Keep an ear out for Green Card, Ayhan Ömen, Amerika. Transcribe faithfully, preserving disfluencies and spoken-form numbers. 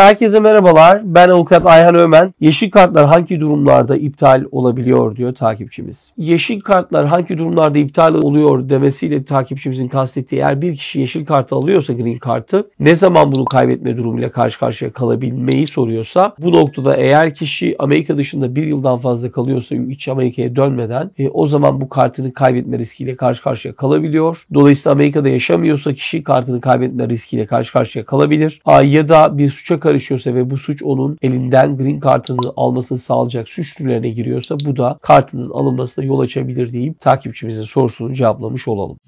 Herkese merhabalar. Ben avukat Ayhan Ömen. Yeşil kartlar hangi durumlarda iptal olabiliyor diyor takipçimiz. Yeşil kartlar hangi durumlarda iptal oluyor demesiyle takipçimizin kastettiği eğer bir kişi yeşil kartı alıyorsa green kartı ne zaman bunu kaybetme durumuyla karşı karşıya kalabilmeyi soruyorsa bu noktada eğer kişi Amerika dışında bir yıldan fazla kalıyorsa hiç Amerika'ya dönmeden e, o zaman bu kartını kaybetme riskiyle karşı karşıya kalabiliyor. Dolayısıyla Amerika'da yaşamıyorsa kişi kartını kaybetme riskiyle karşı karşıya kalabilir. A, ya da bir suça karışıyorsa ve bu suç onun elinden green kartını almasını sağlayacak suç türlerine giriyorsa bu da kartının alınmasına yol açabilir deyip takipçimizin sorusunu cevaplamış olalım.